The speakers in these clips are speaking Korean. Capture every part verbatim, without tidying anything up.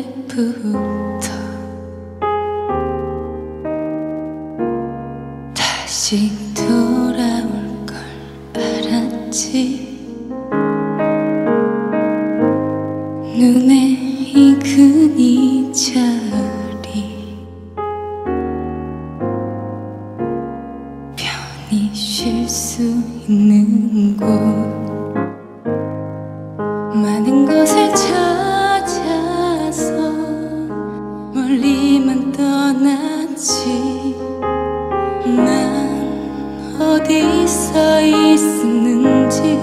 그때부터 다시 돌아올 걸 알았지. 눈에 익은 이 자리 편히 쉴 수 있는 곳, 많은 것을 찾아서 멀리만 떠났지. 난 어디서 있었는지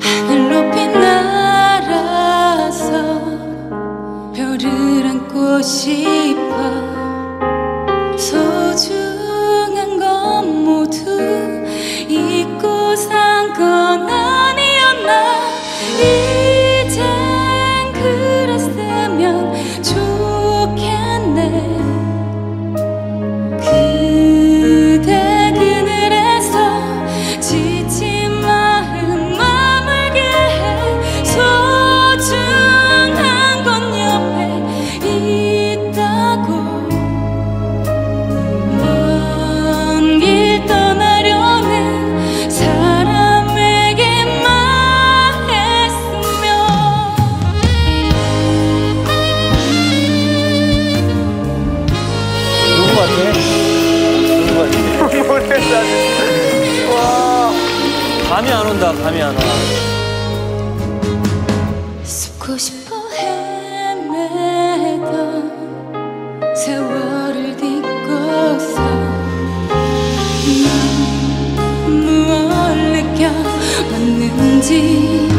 하늘 높이 날아서 별을 안고 싶어. 소중한 건 모두 잊고 산 건 아니었나. 이젠 그랬으면 좋겠네. 그대 그늘에서 지친 마음 머물게 해. 소중한 건 옆에 있다고. 먼 길 떠나려는 사람에게 말했으면. 누구 같아? 와, 감이 안 온다, 감이 안 와. 숨고 싶어 헤매던 세월을 딛고서 난 무얼 느껴왔는지.